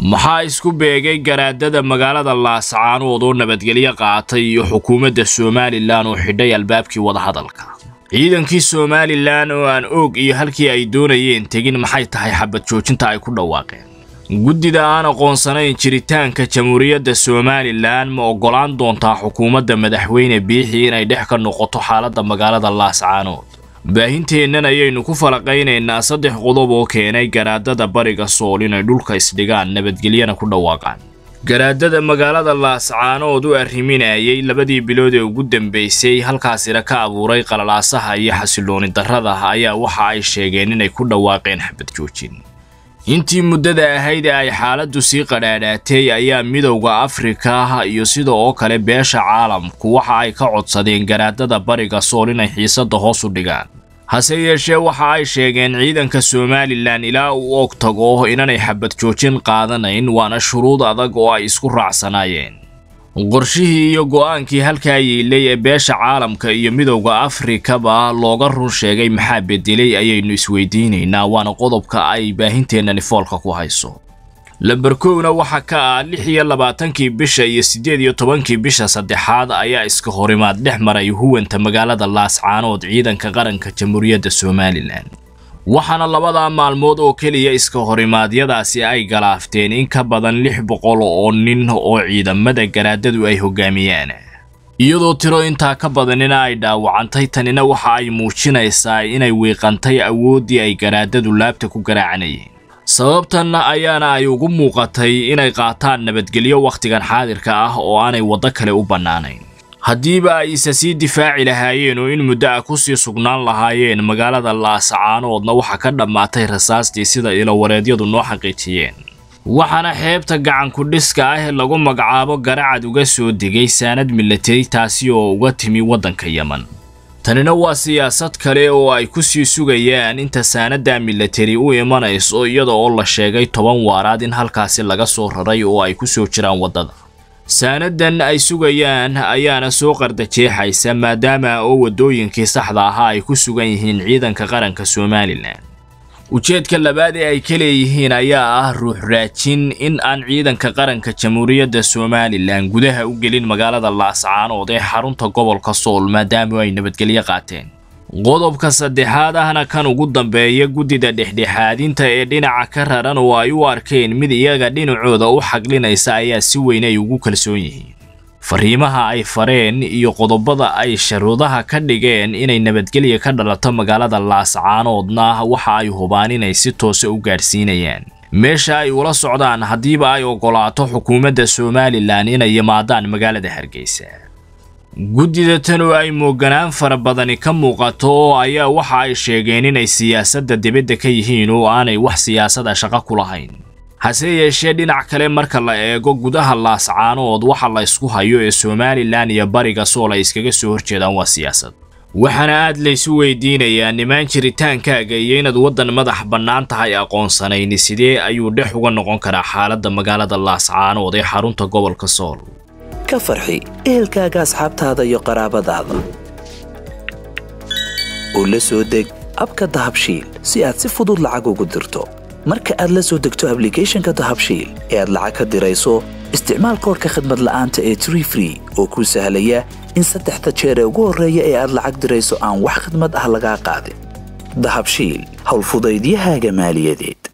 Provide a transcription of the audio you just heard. maxaa isku beegay garaadada magaalada Laascaanood oo nabadgelyo qaatay iyo xukuumadda Soomaaliland oo xidhay albaabkii wada hadalka ciidankii Soomaaliland oo aan og iyo halkii ay doonayeen tegin maxay tahay xabad joojinta ay ku dhawaaqeen guddida aan aqoonsanayn jiritaanka jamhuuriyadda Soomaaliland ma ogolaan doontaa xukuumadda madaxweyne Biixi inay dhex ka noqoto xaaladda magaalada Laascaanood baahinteena ayaynu ku falaqaynaynaa saddex qodob oo keenay garaadada bariga Sool inay dhulka isdhigaan nabadgelyana ku dhawaaqaan garaadada magaalada Laascaanood oo arriminayay labadii bilood ee ugu dambeysay halkaas ka abuuray qalalaasaha iyo xasilooni darrada ayaa waxa ay sheegeen inay ku dhawaaqeen xabad joojin intii muddada ahayd ay xaaladdu sii qadhaadhaatay ayaa midowga Afrika iyo sidoo kale beesha caalamku waxa ay ka codsadeen garaadada bariga Sool inay xiisadda hoos u dhigaan hase yeeshee waxa ay sheegeen ciidanka Soomaaliland ilaa uu og tago inay xabad joojin qaadanayn waana shuruud adag oo ay isku raacsanaayeen qorshihii iyo go'aankii halka ay yeelay ee beesha caalamka iyo midowga Afrika ba looga run sheegay maxaa bedelay ayaynu isweydiinaynaa waana qodobka ay baahinteenani foolka ku hayso lambarkoona waxa ka 26 bisha iyo 18 bisha saddexaad ayaa iska horimaad dhex maray huwanta magaalada Laascaanood ciidanka qaranka jamhuuriyadda Soomaaliland waxana labada maalmood oo kaliya iska horimaadyadaasi ay galaafteen in ka badan 600 oo nin oo ciidamada garaadadu ay hogaamiyeen iyadoo tiro inta ka badan in ay dhaawacantay tanina waxa ay muujinaysaa inay weeqantay awoodii ay garaadadu laabta ku garaacanayeen sababtana ayaana ay ugu muuqatay inay qaataan nabadgelyo waqtigan xaadirka ah oo aanay wada kale u banaanayn hadiiba ay isasi difaaci lahaayeen oo in muddo ku sii sugnaan lahaayeen magaalada Laascaanoodna waxa ka dhamaatay rasaastii sida ilo wareedyadu noo xaqiijiyeen waxana xeebta gacan ku dhiska ah lagu magacaabo garacad uga soo digay sanad military taasi oo uga timi wadanka Yemen tanina waa siyaasad kale oo ay ku sii sugayaan inta sanadda military u imanayso iyadoo la sheegay 10 waaraad in halkaasi laga soo raray oo ay ku soo jiraan wadada ساندن أي سوغيان أيانا سوغر دا جيحاي سما داما أو ودوين كي سحضا هاي كو سوغيهين عيدان كغران كسوماليلان وجيد كاللبادي أي كليهين أياه روح راتشين إن أن عيدان كغران كجمهورية دا سوماليلان قدها أوغيلين مغالا دا Laascaanood أي حارون تا قبل كسول ما دامو أي نبتغلية قاتين qodob ka saddexaad ahna kan ugu dambeeyay guddida dhexdhexaadinta ee dhinaca ka raran oo ay u arkeen mid iyaga dhinacooda u xaqlinaysa ayaa si weyn ay ugu kalsoon yihiin fariimaha ay fareen iyo qodobada ay sharuudaha ka dhigeen inay nabadgelyo ka dhalato magaalada Laascaanoodna waxa ay hubaan inay si toos ah u gaarsiinayaan meesha ay ula socdaan hadiiba ay ogolaato xukuumadda Soomaaliland inay yimaadaan magaalada Hargeysa guddida tan oo ay mooganaan farabadan ka muuqato ayaa waxa ay sheegeen inay siyaasadda dibadda ka yihiin oo aanay wax siyaasada shaqo ku lahayn hase yeeshee dhinac kale marka la eego gudaha Laascaanood waxa la isku hayo ee Soomaaliland iyo bariga Sool ay iskaga soo horjeedaan waa siyaasad waxana aad la isu weydiinayaan niman jiritaankaaga iyo inaad wadan madax bannaan tahay aqoonsanayn sidee ayuu dhex uga noqon karaa xaaladda magaalada Laascaanood ee xarunta gobolka Sool كفرحي إهلكاك أصحابتها يو قرابة ولسو ديك أبكا دهبشيل سياد سفضول لعاقو قدرتو مركا أدلسو ديكتو أبليكيشن كدهبشيل إياد لعاقا ديريسو استعمال كور كخدمة لآنتا إي تري فري وكو سهلية إنسا تحتا تشيري وقور ريا إياد لعاق ديريسو آن وح خدمة أهلقا قادم دهبشيل هول فضايديها جمالية ديد